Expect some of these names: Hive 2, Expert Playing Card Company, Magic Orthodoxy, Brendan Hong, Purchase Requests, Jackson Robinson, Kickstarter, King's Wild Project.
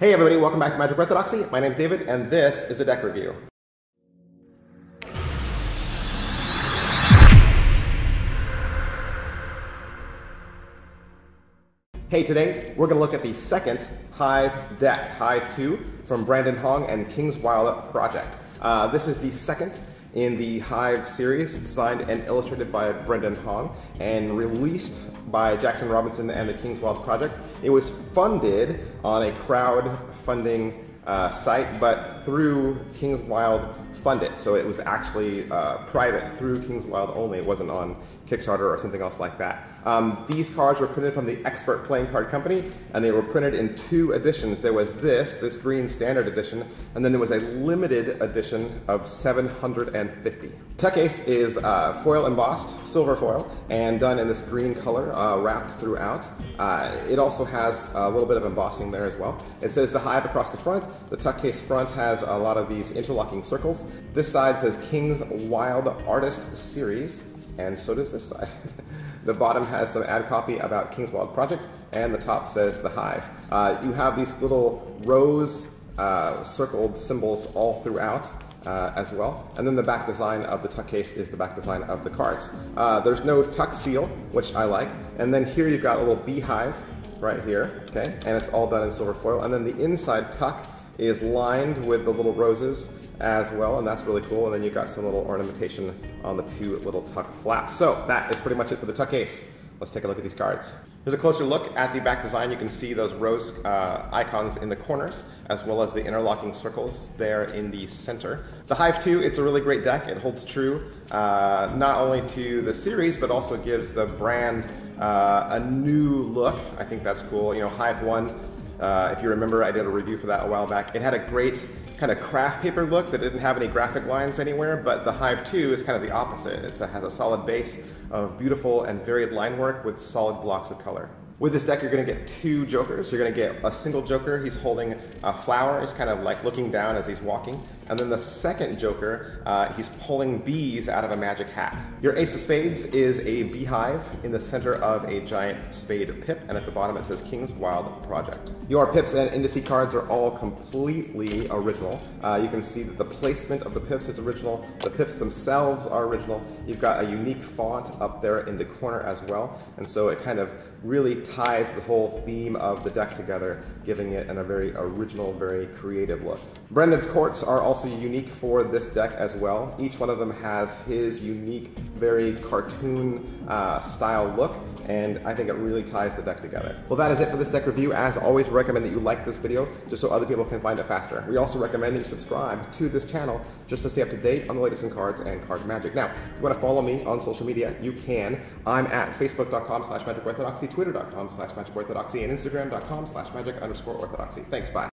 Hey everybody, welcome back to Magic Orthodoxy. My name's David, and this is a deck review. Hey, today we're gonna look at the second Hive deck, Hive 2, from Brendan Hong and King's Wild Project. This is the second in the Hive series, designed and illustrated by Brendan Hong, and released by Jackson Robinson and the King's Wild Project. It was funded on a crowdfunding site, but through King's Wild Fund It. So it was actually private through King's Wild only. It wasn't on Kickstarter or something else like that. These cards were printed from the Expert Playing Card Company, and they were printed in two editions. There was this green standard edition, and then there was a limited edition of 750. Tech Ace is foil embossed, silver foil, and done in this green color, wrapped throughout. It also has a little bit of embossing there as well. It says the Hive across the front. The Tuck Case front has a lot of these interlocking circles. This side says King's Wild Artist Series, and so does this side. The bottom has some ad copy about King's Wild Project, and the top says The Hive. You have these little rose circled symbols all throughout as well. And then the back design of the Tuck Case is the back design of the cards. There's no tuck seal, which I like. And then here you've got a little beehive right here, okay? And it's all done in silver foil. And then the inside tuck is lined with the little roses as well, and that's really cool. And then you've got some little ornamentation on the two little tuck flaps. So that is pretty much it for the Tuck Ace. Let's take a look at these cards. Here's a closer look at the back design. You can see those rose icons in the corners, as well as the interlocking circles there in the center. The Hive 2, it's a really great deck. It holds true not only to the series, but also gives the brand a new look. I think that's cool. You know, Hive 1, if you remember, I did a review for that a while back. It had a great kind of craft paper look that didn't have any graphic lines anywhere, but the Hive 2 is kind of the opposite. It has a solid base of beautiful and varied line work with solid blocks of color. With this deck, you're going to get two jokers. You're going to get a single joker. He's holding a flower. He's kind of like looking down as he's walking. And then the second joker, he's pulling bees out of a magic hat. Your ace of spades is a beehive in the center of a giant spade pip. And at the bottom, it says King's Wild Project. Your pips and indice cards are all completely original. You can see that the placement of the pips is original. The pips themselves are original. You've got a unique font up there in the corner as well. And so it kind of really ties the whole theme of the deck together, giving it a very original, very creative look. Brendan's courts are also unique for this deck as well. Each one of them has his unique, very cartoon style look, and I think it really ties the deck together. Well, that is it for this deck review. As always, we recommend that you like this video just so other people can find it faster. We also recommend that you subscribe to this channel just to stay up to date on the latest in cards and card magic. Now, if you want to follow me on social media, you can. I'm at facebook.com/magicorthodoxy, twitter.com/magicorthodoxy, and instagram.com/magic_orthodoxy. Thanks, bye.